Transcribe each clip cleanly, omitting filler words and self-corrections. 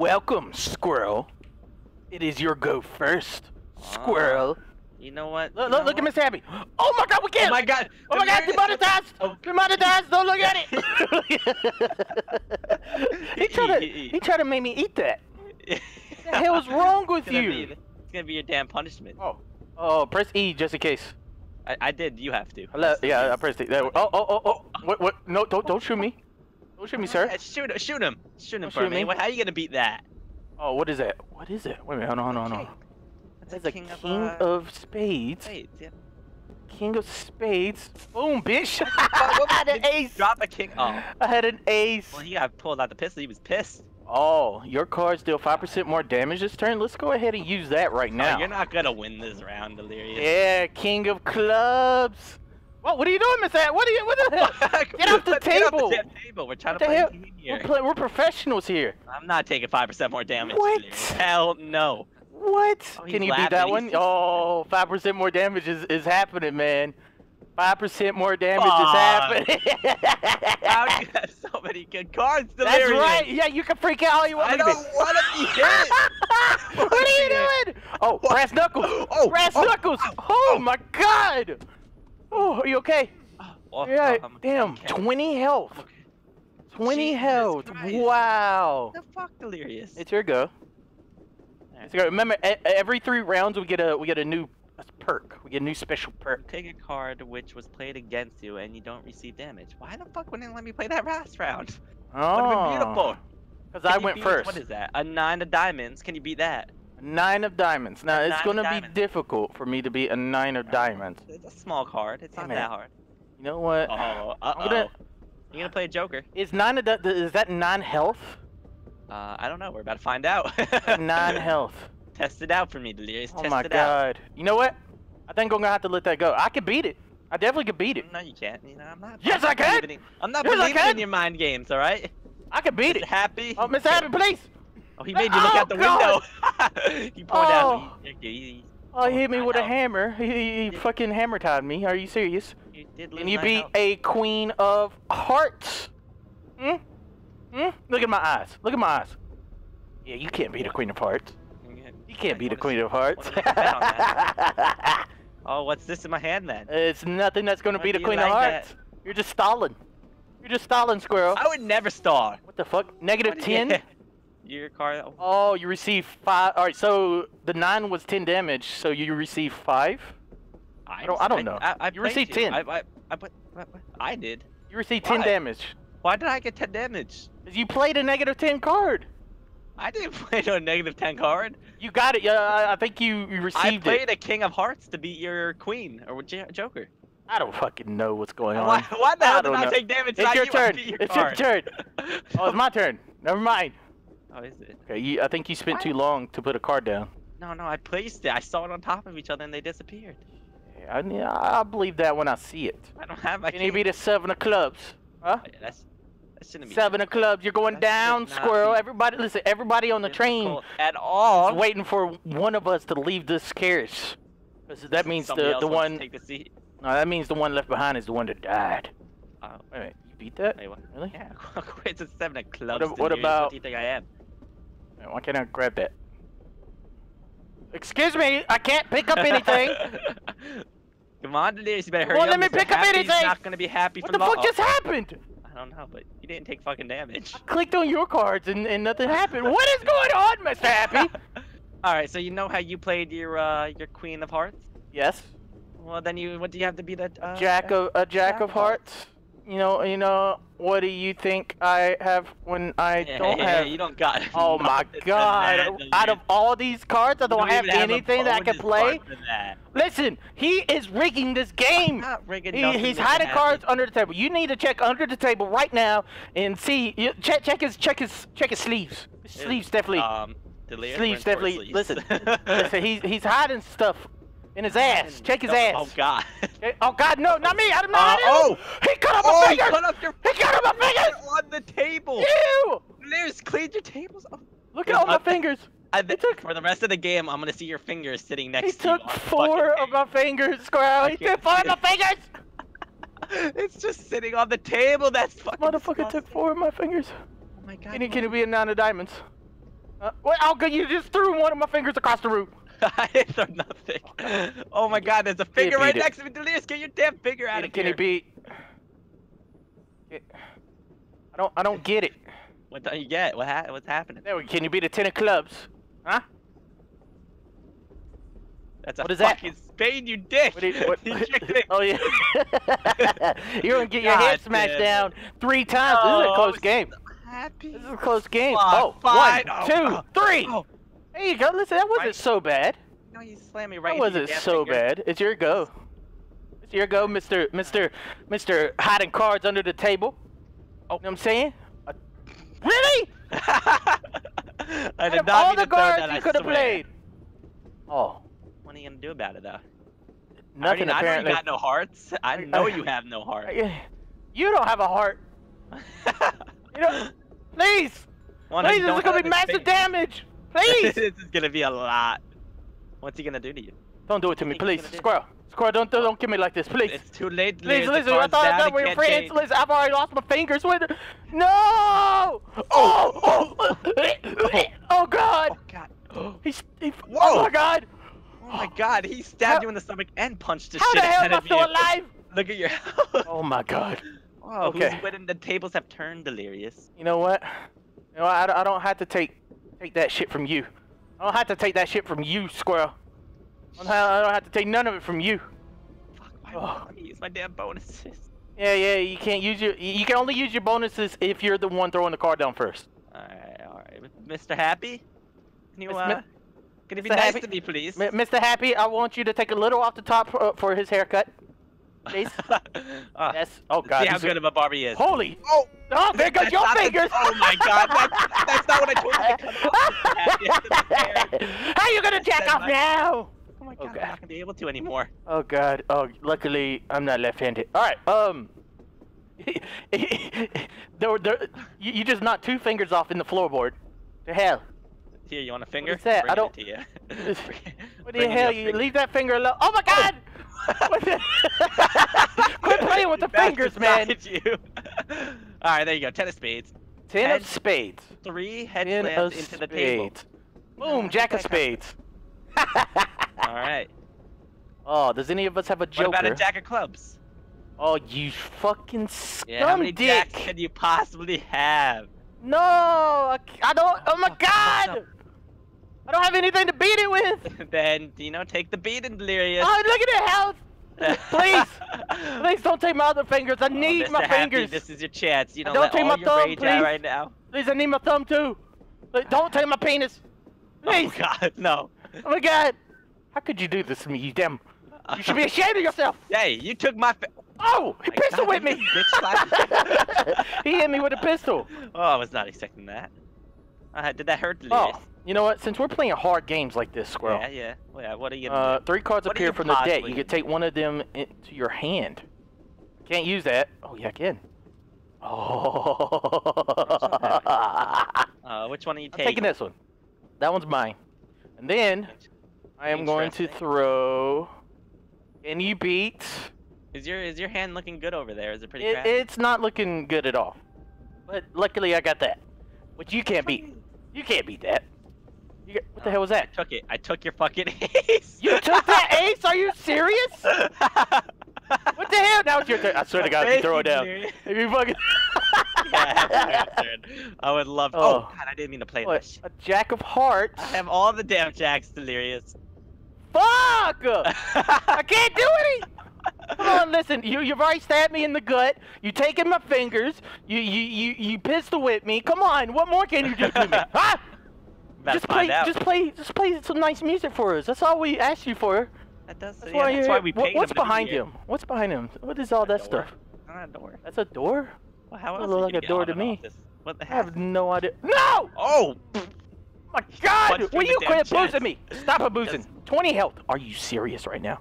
Welcome, Squirrel. It is your go first, Squirrel. You know what? Look at Miss Abby. Oh my God, we can't! Oh my God! Oh my God! Demonetized! Oh. Demonetized! Don't look at it! he tried to make me eat that. What the hell's wrong with you? It's gonna be your damn punishment. Oh. Oh, press E just in case. I did. You have to. Hello. Yeah, I pressed E. There. Oh. What? No! Don't shoot me! Don't shoot me, sir. Shoot him! Shoot him for me. How are you gonna beat that? Oh, what is that? What is it? Wait a minute. Hold on. That's a king of spades. Spades, yeah. King of spades. Boom, bitch! I had an ace. Drop a king. Oh. I had an ace. Well, he got pulled out the pistol. He was pissed. Oh, your cards deal 5% more damage this turn. Let's go ahead and use that right now. Oh, you're not gonna win this round, Delirious. Yeah, king of clubs. Whoa, what are you doing, Miss Ann? What the hell? Get off the table! Get off the table. We're trying to play a game here. We're professionals here. I'm not taking 5% more damage. What? Hell no. What? Oh, can you beat that one? Oh, 5% more damage is happening, man. 5% more damage is happening. How do you have so many good cards, Delirious? That's right. Yeah, you can freak out all you want. I don't want to be hit. What are you doing? Oh, brass knuckles. Oh, brass knuckles. Oh, my God. Oh, are you okay? Oh, yeah, damn, okay. 20 health. Okay. 20 Jesus health. Christ. Wow. The fuck, Delirious. It's your go. Right. It's your go. Remember, every 3 rounds we get a new perk. We get a new special perk. You take a card which was played against you and you don't receive damage. Why the fuck wouldn't it let me play that last round? Oh. That would have been beautiful. Because I went first. What is that? A 9 of diamonds. Can you beat that? 9 of diamonds. Now, it's going to be difficult for me to be a 9 of diamonds. It's a small card. It's not that hard. You know what? Oh, You're going to play a joker. Is 9 of is that 9 health? I don't know. We're about to find out. 9 health. Test it out for me, Delirious. Oh, my God. You know what? I think I'm going to have to let that go. I could beat it. I definitely could beat it. No, you can't. You know, I'm not. Yes, I can! I'm not believing in your mind games, all right? I could beat it. Happy? Oh, Miss Happy, please! Oh, he made you look out the window. He pulled out. He hit me with a hammer. He fucking hammer-tied me. Are you serious? You did lose. And you beat a queen of hearts. Hmm? Hmm? Look at my eyes. Look at my eyes. Yeah, you can't beat a queen of hearts. You can't beat a queen of hearts. Oh, what's this in my hand then? It's nothing that's going to beat a queen of hearts. You're just stalling. You're just stalling, Squirrel. I would never stall. What the fuck? -10? Your card. Oh, you receive 5. All right, so the 9 was 10 damage, so you receive 5. I don't know. You received 10. I did. You received 10 damage. Why did I get 10 damage? Because you played a -10 card. I didn't play no -10 card. You got it. I think you received it. I played a king of hearts to beat your queen or joker. I don't fucking know what's going on. Why the hell did I take damage? It's your turn. It's your turn. Oh, it's my turn. Never mind. Oh, is it? Okay, I think you spent too long to put a card down. No, I placed it. I saw it on top of each other and they disappeared. Yeah, I believe that when I see it. I don't have my. Can you beat a 7 of clubs? Huh? Oh, yeah, that shouldn't be. 7 of clubs. You're going down, Squirrel. Everybody, listen. Everybody on the train at all is waiting for one of us to leave this carriage. That means the one. Take the seat. No, that means the one left behind is the one that died. Oh, wait a minute. You beat that? Wait, what? Really? Yeah. It's a 7 of clubs. What about? What do you think I am? Why can't I grab that? Excuse me, I can't pick up anything. Come on, Delirious, you better hurry up. Well, let me pick up anything. He's not gonna be happy. What the fuck just happened? I don't know, but you didn't take fucking damage. I clicked on your cards and nothing happened. What is going on, Mr. Happy? All right, so you know how you played your Queen of Hearts? Yes. Well, then what do you have to be that? Jack of Hearts. You know, what do you think I have when I don't have? You don't got. Oh my God! Out of all these cards, I don't have anything that I can play. Listen, he is rigging this game. He's hiding cards under the table. You need to check under the table right now and see. Check his sleeves. His sleeves definitely. Sleeves definitely. Listen. He's hiding stuff. In his ass. Check his ass. Oh, God. Oh, God, no, not me. I don't know. Oh, he cut up my fingers. He cut up my fingers. On the table. Ew. There's clean your tables. Oh. Look at all my fingers. For the rest of the game, I'm going to see your fingers sitting next to you. He took 4 of my fingers, Squirrel. He took 4 of my fingers. It's just sitting on the table. That's fucking disgusting. Motherfucker took 4 of my fingers. Oh, my God. Can it be a 9 of diamonds? Wait, oh good, you just threw one of my fingers across the room. I didn't throw nothing. Oh my god, there's a figure right next to me. Delirious, get your damn figure out of here. Can he beat? I don't get it. What don't you get? What's happening? There we go. Can you beat a 10 of clubs? Huh? That's a fucking spade, you dick! Oh yeah. You're gonna get your head smashed down 3 times. This is a close game. This is a close game. Oh, 1, 2, 3. There you go. Listen, that wasn't so bad. No, you slammed me right. That wasn't so bad. It's your go. It's your go, Mr. Hiding cards under the table. Oh, you know what I'm saying? Really? I did not all the cards you could have played. Oh. What are you gonna do about it though? Nothing. I know you got no hearts. I know you have no heart. You don't have a heart. You don't. Please. Please, this is gonna be massive damage. Please. This is gonna be a lot. What's he gonna do to you? Don't do it to me, please, Squirrel. Squirrel, don't kill me like this, please. It's too late. Please, listen. I thought that we were friends. Listen, I've already lost my fingers with. No. Oh God. He's. Oh my God. Oh my god, he stabbed you in the stomach and punched the shit out of you. How the hell am I still alive? Look at your health. Oh my god. Oh, okay. Who's winning? The tables have turned, Delirious. You know what? You know, I don't have to take that shit from you. I don't have to take that shit from you, Squirrel. I don't have to take none of it from you. Fuck, why don't I use my damn bonuses? Yeah, you can't use your... You can only use your bonuses if you're the one throwing the card down first. Alright. Mr. Happy? Can you, Can you be nice to me, please? Mr. Happy, I want you to take a little off the top for his haircut, please. Yes. Oh, God. See how good of a barber he is. Holy. Oh, there goes your fingers. Oh, my God. That's not what I told you. How are you going to jack off now? Oh, my God. I'm not going to be able to anymore. Oh, God. Oh, luckily, I'm not left-handed. All right. You just knocked 2 fingers off in the floorboard. To hell. Here, you want a finger? What's that? I don't. What the hell? You leave that finger alone. Oh my god! Quit playing with the fingers, man. All right, there you go. 10 of spades. 10 of spades. 3 head slams into the table. Boom! Jack of spades. All right. Oh, does any of us have a joker? What about a jack of clubs? Oh, you fucking scum dick! Yeah, how many jacks can you possibly have? No, I don't. Oh my god! I don't have anything to beat it with! Then, you know, take the beat and Delirious. Oh, look at the health! Please! Please don't take my other fingers. I need Mr. my Happy, fingers. This is your chance. You don't take my thumb, rage please. Right now. Please, I need my thumb too. Don't take my penis. Please. Oh, God, no. Oh, my God. How could you do this to me, you damn... You should be ashamed of yourself. Hey, you took my... Oh, he pistol whipped me. He hit me with a pistol. Oh, I was not expecting that. Did that hurt, Delirious? Oh. You know what? Since we're playing hard games like this, Squirrel. Yeah. Well, yeah. What are you gonna do? 3 cards appear from the deck. You can take one of them into your hand. Can't use that. Oh, yeah, I can. Which one are you taking? I'm taking this one. That one's mine. And then I am going to throw. Can you beat? Is your hand looking good over there? Is it pretty? It's not looking good at all. But luckily I got that. Which you can't beat. You can't beat that. What the hell was that? I took it. I took your fucking ace. You took that ace? Are you serious? What the hell? Now it's your turn. I swear to God, if you throw it down. If you fucking. Yeah, I would love. Oh God, I didn't mean to play this. A jack of hearts. I have all the damn jacks, Delirious. Fuck! I can't do it. Come on, listen. You've already stabbed me in the gut. You taken my fingers. You pistol whipped me. Come on, what more can you do to me? Huh? Just play some nice music for us. That's all we asked you for. That's why we paid. What's behind him? What's behind him? What is all that stuff? Not a door. That's a door. Well, how else like a door to me? What the hell? I have no idea. No! Oh! My God! Will you quit boozing me? Stop boozing. 20 health. Are you serious right now?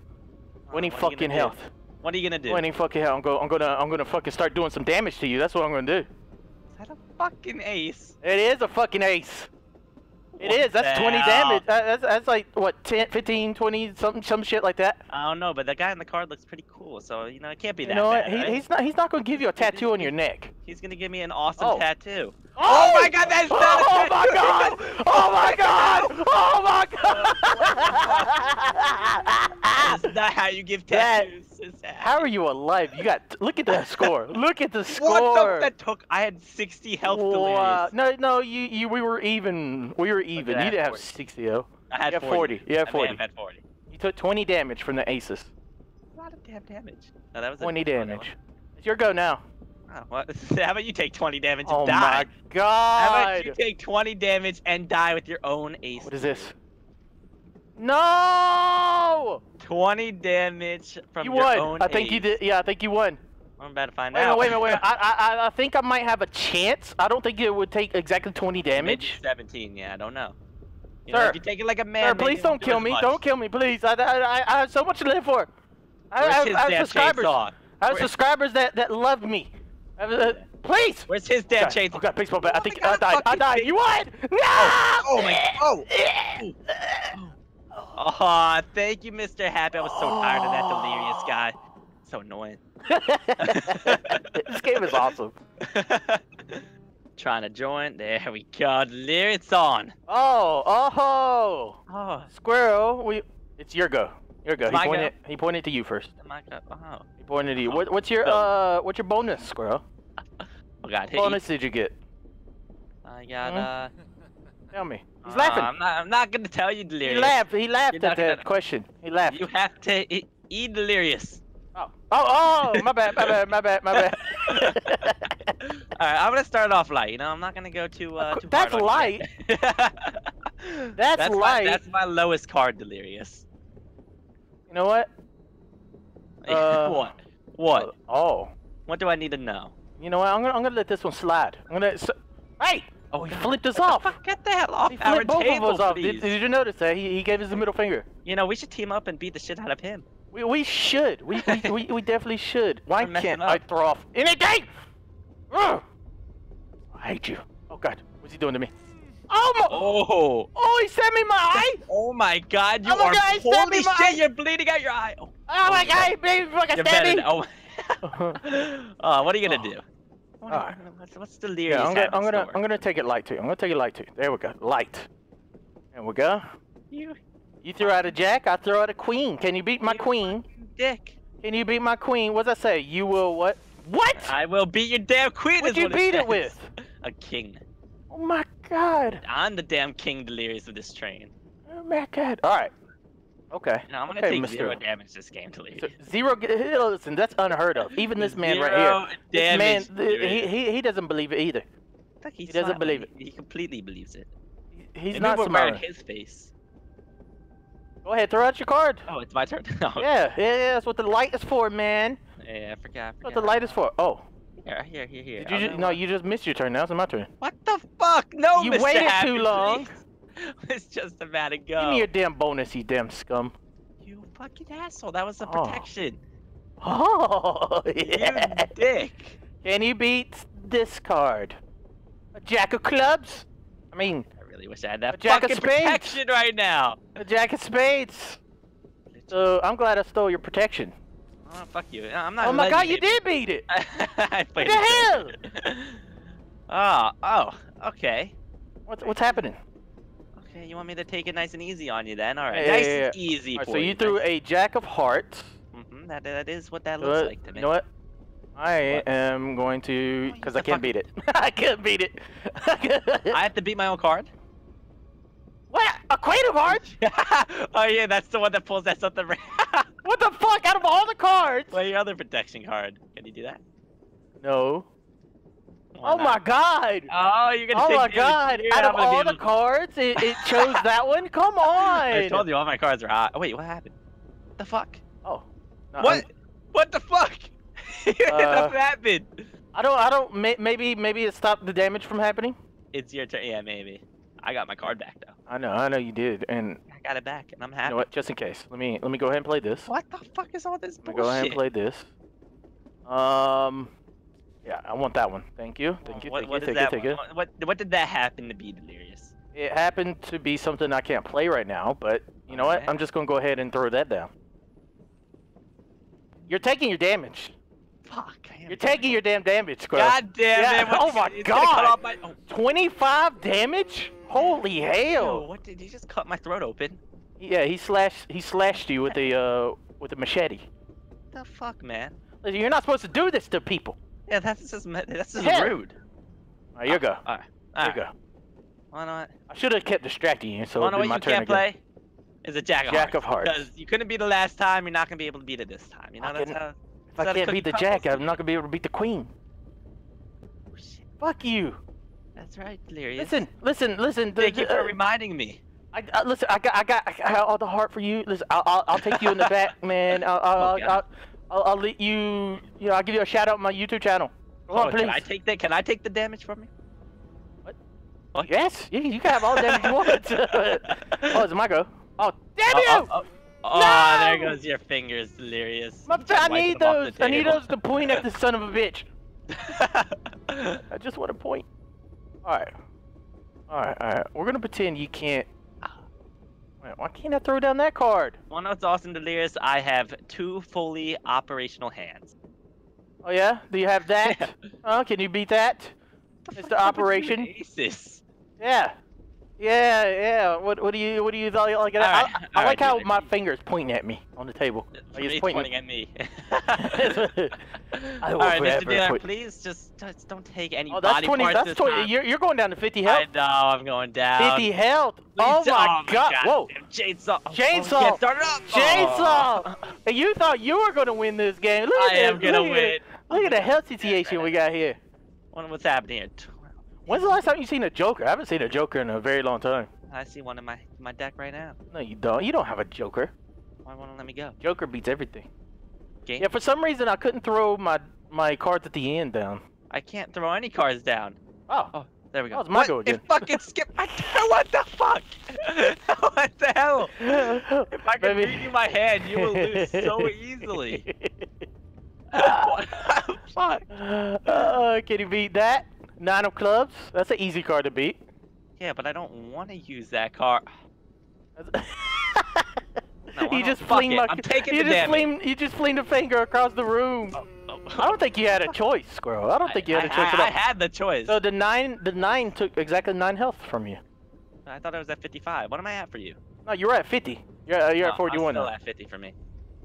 20 fucking health. What are you gonna do? 20 fucking health. I'm gonna fucking start doing some damage to you. That's what I'm gonna do. Is that a fucking ace? It is a fucking ace. It is. That's 20 damage. That's like what, 10, 15, 20, some shit like that. I don't know, but that guy in the card looks pretty cool, so you know it can't be that. You know bad, what? Right? He's not gonna give you a tattoo on your neck. He's gonna give me an awesome tattoo. Oh my God! That's not a tattoo. Oh my God! Oh my you give tattoos. How are you alive? You got look at the score. Look at the score. What that took? I had 60 health. Wow. No, we were even. You didn't have 60 though. I had 40. Yeah, 40. I had 40. You took 20 damage from the Aces. A lot of damn damage. No, that was 20 damage. It's your go now. Oh, what? How about you take 20 damage and die? Oh my god! How about you take 20 damage and die with your own ace? What is this? No! 20 damage from your own ace. You won. I think you did. Yeah, I think you won. I'm about to find out. Wait. I think I might have a chance. I don't think it would take exactly 20 damage. Maybe 17. Yeah, I don't know. You know, if you take it like a man. Sir, please don't kill me. Don't kill me, please. I have so much to live for. I have subscribers. I have subscribers that love me. Please! Where's his damn chains? Oh god, baseball bat. I think I died. I died. You won! No! Oh my. Oh, thank you, Mr. Happy. I was so tired of that delirious guy. So annoying. This game is awesome. Trying to join. There we go. Delirious on. Oh. Squirrel, it's your go. Here we go. He pointed to you first. He pointed to you. What's your bonus, Squirrel? Oh god. What bonus did you get? I got tell me. He's laughing. I'm not gonna tell you, Delirious. He laughed at that question. He laughed. You have to eat Delirious. Oh, my bad. Alright, I'm gonna start off light, you know, I'm not gonna go too that's hard. Light. That's light. That's my lowest card, Delirious. You know what? What? What do I need to know? You know what? I'm gonna let this one slide. Hey! Oh, he flipped us off. Get the hell off our table, off. Did you notice that he gave us the middle finger? You know, we should team up and beat the shit out of him. We should. We definitely should. Why can't I throw off anything? Ugh. I hate you. Oh god, what's he doing to me? Oh my! Oh, he stabbed me in my eye! Oh my god, you are! Holy shit, you're bleeding out your eye! Oh my god, baby, fucking stabbed me! What are you gonna do? What's the leer? I'm gonna take it light too. There we go, light. There we go. You threw out a jack. I threw out a queen. Can you beat my queen? Dick. Can you beat my queen? What'd I say? You will what? What? I will beat your damn queen. What'd you beat it with? A king. Oh my god! I'm the damn king, Delirious, of this train. Oh my god! All right. Okay. No, I'm gonna take zero damage this game, Delirious. So, listen, that's unheard of. Even this man right here. Damage, this man, he doesn't believe it either. He doesn't believe it. He completely believes it. He's not smart. His face. Go ahead, throw out your card. Oh, it's my turn. No. Yeah. That's what the light is for, man. Yeah, I forgot. What the light is for? Oh. Here. You just missed your turn. Now it's my turn. What the fuck? No, you Mr. waited Happy, too long. It's just a matter of go. Give me your damn bonus, you damn scum. You fucking asshole. That was the protection. Oh, yeah. You dick. Can you beat this card? A jack of clubs? I mean, I really wish I had that fucking protection right now. A jack of spades. So I'm glad I stole your protection. Oh, fuck you. I'm not. Oh my god, you did beat it! I played what the hell? Okay. What's happening? Okay, you want me to take it nice and easy on you then? Alright, nice and easy for you. So you threw a jack of hearts. Mm-hmm, that is what that looks like to me. You know what? I am going to... Because I can't beat it. I can't beat it. I have to beat my own card? What? A queen of hearts? Oh yeah, that's the one that pulls that something. What the fuck? Out of all the cards? Play your other protection card. Can you do that? No. Why not? My god! Oh, you're gonna take the god! Out of all the cards, it chose that one. Come on! I told you all my cards are hot. Oh, wait, what happened? What the fuck? Oh. No, what? What the fuck? Nothing happened. Maybe it stopped the damage from happening. It's your turn. Yeah, maybe. I got my card back though. I know you did, and I got it back, and I'm happy. You know what? Just in case, let me go ahead and play this. What the fuck is all this bullshit? Go ahead and play this. Yeah, I want that one. Thank you. Thank you. What did that happen to be, Delirious? It happened to be something I can't play right now, but you know what? I'm just gonna go ahead and throw that down. You're taking your damage. Fuck. You're taking your damn damage, Squirrel. God damn it! Yeah. Oh my god! 25 damage? Holy hell! Yo, what did he just cut my throat open? Yeah, he slashed you with the with a machete. The fuck, man? You're not supposed to do this to people. Yeah, that's just rude. All right, you go. All right. You go. Why not? I should have kept distracting you, so it'd be my turn again. Why not? What you can't play is a jack of hearts. Because you couldn't beat it last time, you're not going to be able to beat it this time. You know what I'm saying? If I can't beat the jack, I'm not going to be able to beat the queen. Oh, shit. Fuck you. That's right, Delirious. Listen. Thank you for reminding me. Listen, I got all the heart for you. Listen, I'll take you in the back, man. I'll let you. You know, I'll give you a shout out on my YouTube channel. Come on, please. Can I take the damage from you? What? Oh, yes. You can have all the damage you want. Oh, it's my go. Oh, damn you! Oh, there goes your fingers, Delirious. I need those. I need those to point at the son of a bitch. I just want to point. All right. We're gonna pretend you can't. Wait, why can't I throw down that card? Well, no, it's awesome, Delirious. I have 2 fully operational hands. Oh, yeah? Do you have that? Yeah. Oh, can you beat that? Mr. Operation. Yeah. What do you like? I like how my fingers pointing at me on the table. He's pointing at me. All right, Mr. Dealer, please just don't take any body parts this time. You're going down to 50 health. I know, I'm going down. 50 health. Oh my god. Whoa. Chainsaw. Chainsaw. And you thought you were going to win this game. Look at I am going to win. Look at the health situation we got here. What's happening here? When's the last time you seen a Joker? I haven't seen a Joker in a very long time. I see one in my deck right now. No, you don't. You don't have a Joker. Why won't it let me go? Joker beats everything. Game? Yeah, for some reason I couldn't throw my cards at the end down. I can't throw any cards down. Oh there we go. Oh, it's my go again. It fucking skipped. What the fuck? What the hell? If I could beat you my hand, you will lose so easily. Fuck. Can you beat that? 9 of clubs. That's an easy card to beat. Yeah, but I don't want to use that card. You just flinged a finger across the room. Oh. I don't think you had a choice, Squirrel. I don't think you had a choice at all. I had the choice. So the nine took exactly 9 health from you. I thought I was at 55. What am I at for you? No, you were at 50. You're at 41. I'm still at 50 for me.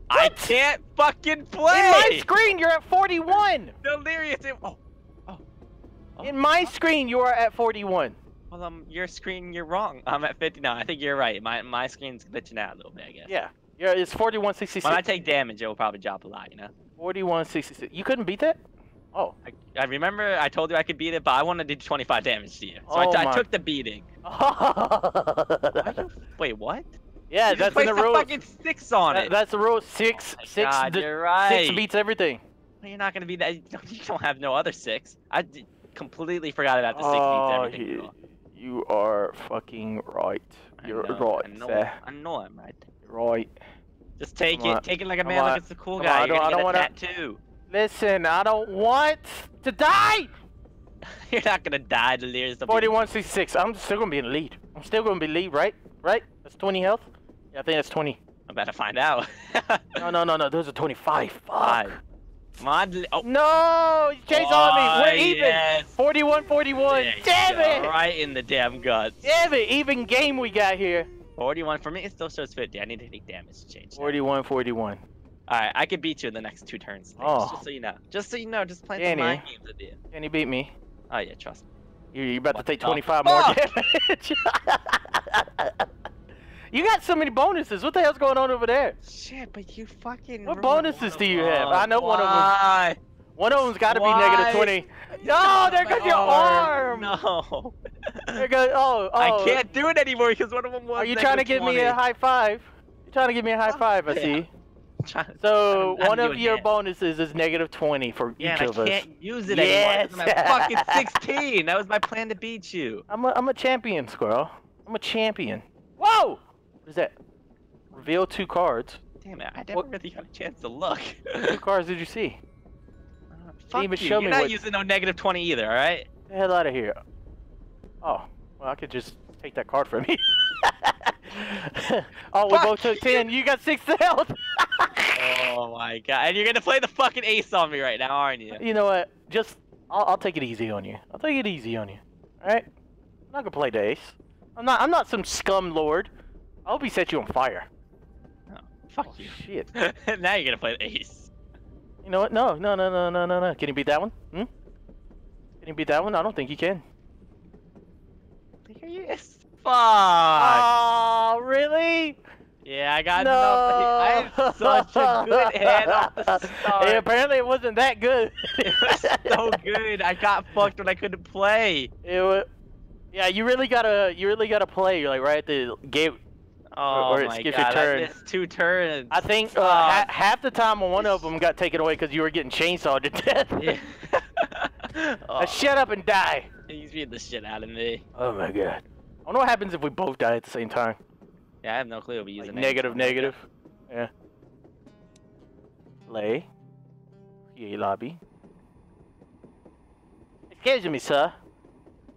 What? I can't fucking play. In my screen, you're at 41. Delirious. In my screen, you are at 41. Well, your screen, you're wrong. I'm at 50. No, I think you're right. My screen's glitching out a little bit, I guess. Yeah, it's 4166. When I take damage, it will probably drop a lot, you know? 4166. You couldn't beat that? Oh. I remember I told you I could beat it, but I wanted to do 25 damage to you. So I took the beating. Wait, what? Yeah, you that's in the rule. Fucking 6 on it. That's the rule. 6. Oh six. God, you're right. 6 beats everything. Well, you're not going to be that. You don't have no other 6. I completely forgot about the 16th. You are fucking right. You're right. I know I'm right. Right. Just take it like a man. Like it's a cool guy. I don't want a tattoo. Listen, I don't want to die. You're not gonna die, Delirious. 4166. I'm still gonna be in the lead. Right? That's 20 health. Yeah, I think that's 20. I'm about to find out. No. Those are 25. Fuck. No! Chase on me! We're even! Yes. 41-41! Damn it! Right in the damn guts. Damn it! Even game we got here. 41 for me, it still shows 50. I need to take damage to change that. 41-41. Alright, I could beat you in the next 2 turns. Oh. Just so you know. Just play some mind games with you. Can you beat me? Oh yeah, trust me. You're about to take 25 more damage. You got so many bonuses. What the hell's going on over there? Shit, but you fucking. What bonuses do you have? I know one of them. One of them's got to be -20. No, there goes your arm. No. There goes. Oh. I can't do it anymore because one of them was. Are you trying to give me a high five? You're trying to give me a high five. I see. So one of your bonuses is -20 for each of us. I can't use it anymore. I'm at fucking 16. That was my plan to beat you. I'm a champion, Squirrel. I'm a champion. Whoa. What is that? Reveal 2 cards. Damn it! I never really got a chance to look. What 2 cards did you see? Fuck you! You're not using no -20 either, all right? Get the hell out of here! Oh, well, I could just take that card from you. Oh, we both took 10. You got 6 health. Oh my god! And you're gonna play the fucking ace on me right now, aren't you? You know what? Just I'll take it easy on you. All right? I'm not gonna play the ace. I'm not some scum lord. I hope he set you on fire. Oh, Fuck you. Shit. Now you're gonna play the ace. You know what? No. Can you beat that one? Hmm? Can you beat that one? I don't think he can. Yes. Fuck. Oh, really? Yeah, I got enough. I had such a good hand off the start. Hey, apparently it wasn't that good. It was so good. I got fucked when I couldn't play. It was, yeah, you really gotta play. You're like right at the gate. Oh or my god! Your turn. I missed two turns. I think half the time on one of them got taken away because you were getting chainsawed to death. Yeah. Now shut up and die. He's beating the shit out of me. Oh my god! I wonder what happens if we both die at the same time. Yeah, I have no clue. We'll be using like negative. Yeah. Play. Yay lobby. Excuse me, sir.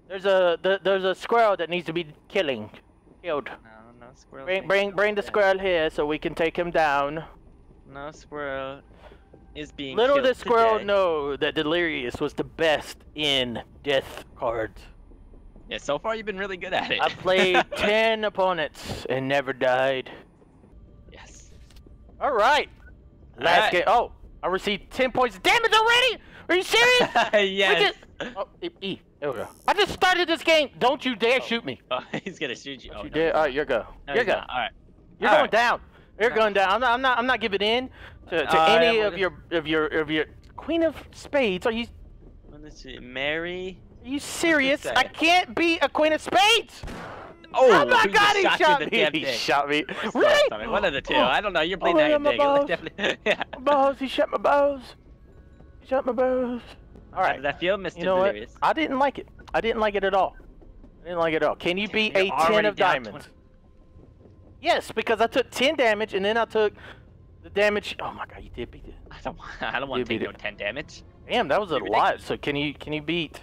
There's a squirrel that needs to be killed. No squirrel. Bring the squirrel here so we can take him down. No squirrel is being killed. Little does squirrel know that Delirious was the best in death cards. Yeah, so far you've been really good at it. I played 10 opponents and never died. Yes. All right. Last game. Oh, I received 10 points of damage already? Are you serious? Yes. There we go. I just started this game. Don't you dare shoot me. Oh, he's gonna shoot you. Don't you dare. All right, your go. All right. You're going down. You're going down. I'm not giving in to any of your Queen of Spades. Are you? Let's see, Mary. Are you serious? I can't be a Queen of Spades! Oh my god, he shot me! Really? One of the two. I don't know, you're playing that game. Definitely... Yeah. Balls, he shot my balls. He shot my balls. Alright. Does that feel, Mr. Delirious? I didn't like it. I didn't like it at all. Can you beat a 10 of diamonds? 20. Yes, because I took 10 damage and then I took the damage. Oh my god, you did beat it. I don't want to take no 10 damage. Damn, that was a lot. So can you beat...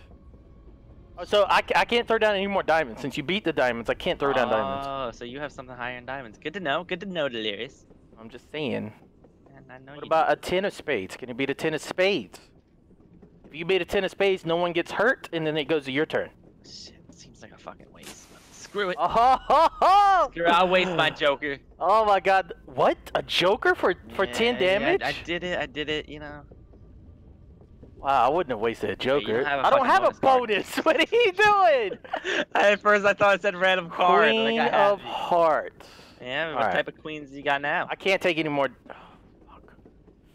So I can't throw down any more diamonds. Since you beat the diamonds, I can't throw down diamonds. Oh, so you have something higher in diamonds. Good to know. Good to know, Delirious. I'm just saying. Man, I know what about a 10 of spades? Can you beat a 10 of spades? If you beat a 10 of spades, no one gets hurt, and then it goes to your turn. Shit, seems like a fucking waste. Screw it. Screw it. I'll waste my joker. Oh my god. What? A joker for 10 damage? Yeah, I did it, you know. Wow, I wouldn't have wasted a joker. Yeah, I don't have a bonus. What are you doing? At first, I thought it said random card. Queen of hearts. Yeah, what type of queens you got now? I can't take any more. Oh, fuck.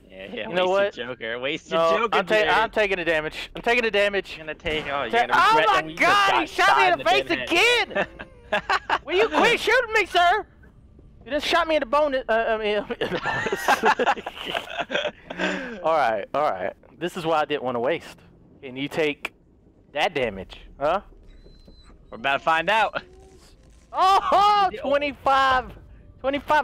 Yeah. You know what? Waste your joker. I'm taking the damage. You're gonna take. Oh, you're gonna regret. Oh my god! He shot me in the face again. Will you quit shooting me, sir? You just shot me in the bonus. In the bonus. All right. This is why I didn't want to waste. Can you take that damage? Huh? We're about to find out. Oh, 25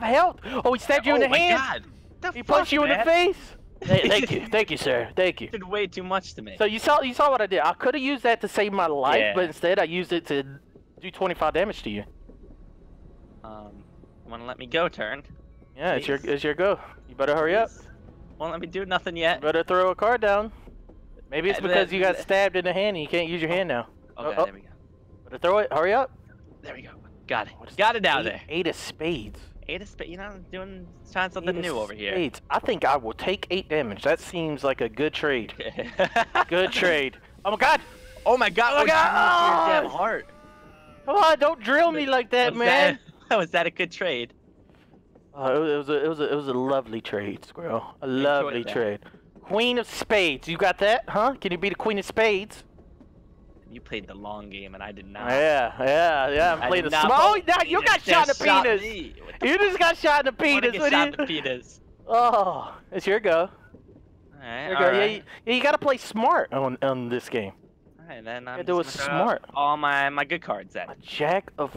health. Oh, he stabbed you in the hand. God. He punched you in the face. Thank you, sir. Thank you. You did way too much to me. So you saw what I did. I could have used that to save my life, but instead I used it to do 25 damage to you. You wanna let me go, turn? Yeah, please. it's your go. You better hurry up. Won't let me do nothing yet. Better throw a card down. Maybe it's because you got stabbed in the hand and you can't use your hand now. Okay, there we go. Better throw it. Hurry up. There we go. Got it. Got it down there. Eight of spades. You know, trying something new over here. Spades. I think I will take 8 damage. That seems like a good trade. Good trade. Oh my god. Oh my god. Damn heart. Come on, don't drill me like that, man. Was that a good trade? It was a lovely trade, Squirrel. A lovely trade. Queen of Spades, you got that, huh? Can you beat a Queen of Spades? You played the long game, and I did not. Yeah. I played the small. Now you got shot in the penis. You just got shot in the penis. Oh, it's your go. All right. Yeah, you gotta play smart on this game. All right, then I'm just gonna throw out all my good cards then. A jack of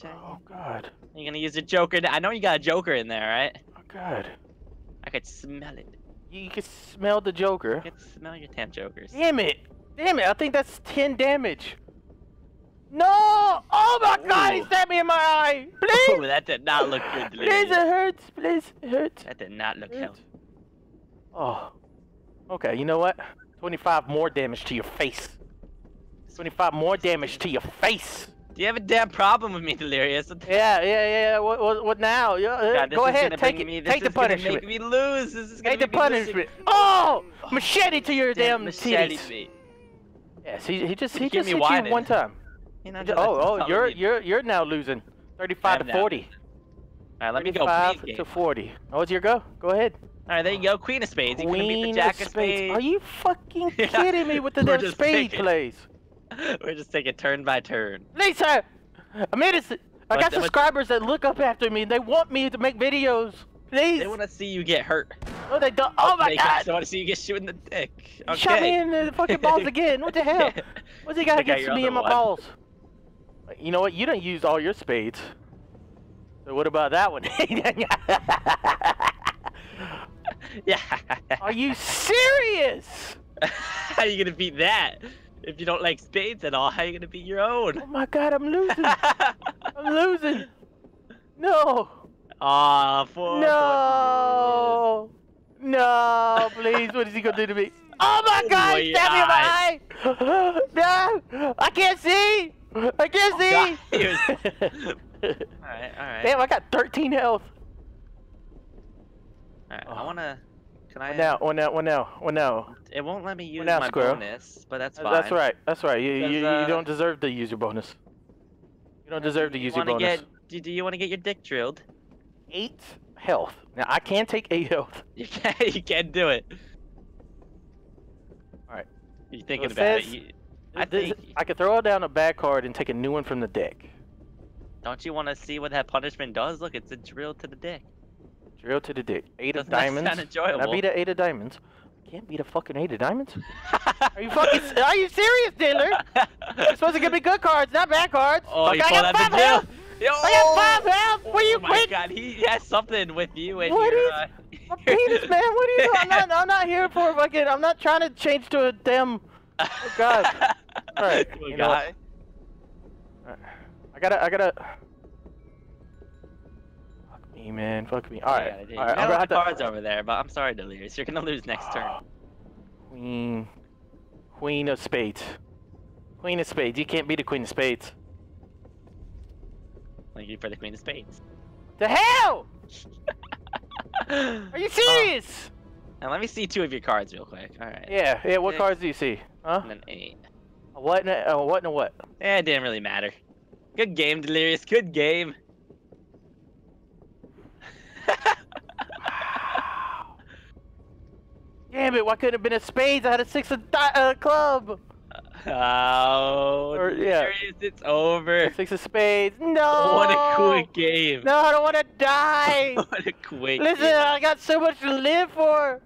jack. Oh god. You're gonna use a joker. I know you got a joker in there, right? Oh god. I could smell it. You could smell the joker. I could smell your damn jokers. Damn it! I think that's 10 damage. No! Oh my god! He stabbed me in my eye. Please. Ooh, that did not look good. Please, it hurts. That did not look healthy. Oh. Okay. You know what? 25 more damage to your face. Do you have a damn problem with me, Delirious? Yeah. What now? God, go ahead, take the punishment. Make me lose. This is gonna take the punishment. Oh, machete to your damn titties. Yes, he just hit you one time. You're now losing 35 to 40. All right, let me go. 35 to 40. Oh, it's your go. Go ahead. All right, there you go. Queen of spades. You couldn't beat the jack of spades. Are you fucking kidding me with the damn spade plays? We're just taking turn by turn. Lisa! I mean, I got subscribers that look up after me. They want me to make videos. Please. They want to see you get hurt. No, they don't. Oh, my God. They want to see you get shot in the dick. Okay. Shot me in the fucking balls again. What the hell? What's he got against me and my balls? You know what? You don't use all your spades. So what about that one? Yeah. Are you serious? How are you going to beat that? If you don't like spades at all, how are you gonna beat your own? Oh my God, I'm losing! I'm losing! No! Aw, No! Please, what is he gonna do to me? Oh my God, he stabbed me in my eye! No! I can't see! I can't see! Alright. Damn, I got 13 health. Alright, I wanna... One now. It won't let me use my bonus, but that's fine. That's right. You don't deserve to use your bonus. You don't deserve to use your bonus. Do you want to get your dick drilled? 8 health. Now, I can take 8 health. You can't do it. All right. You're thinking about it. I could throw down a bad card and take a new one from the deck. Don't you want to see what that punishment does? Look, it's a drill to the dick. Drill to the dick. 8 of diamonds. That sound enjoyable? Can I beat an 8 of diamonds? I can't beat a fucking 8 of diamonds. Are you serious, Dealer? You're supposed to give me good cards, not bad cards. Oh, okay, I got 5 health. I got 5 health. Will you quit? Oh my God, he has something with you and what your, my penis, man. What are you? I'm not here for fucking. I'm not trying to change to a damn. Oh God. All right. Oh, you know what? All right. I gotta. Man, fuck me. Alright. Yeah, I don't have the cards over there, but I'm sorry, Delirious. You're gonna lose next turn. Queen of spades. Queen of spades. You can't beat the Queen of spades. Thank you for the Queen of spades. The hell? Are you serious? Now let me see 2 of your cards real quick. Alright. Yeah. What cards do you see? Huh? And an 8. A what and a what? Eh, it didn't really matter. Good game, Delirious. Good game. Damn it! Why couldn't it have been a spades? I had a 6 of club. Oh, Delirious, it's over. 6 of spades. No. What a quick game. No, I don't want to die. What a quick. Listen, I got so much to live for.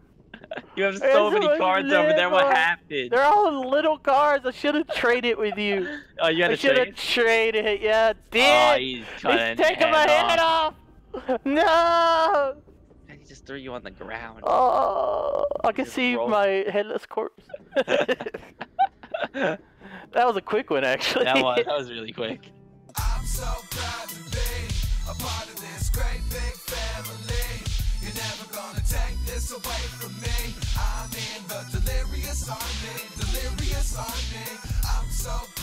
You have so many cards over there. What happened? They're all little cards. I should have traded with you. Oh, you had to trade. I should have traded. Yeah, damn. He's taking my head off. No! He just threw you on the ground. Oh, I can see my headless corpse. That was a quick one, actually. That was really quick. I'm so proud to be a part of this great big family. You're never gonna take this away from me. I'm in the Delirious Army. I'm so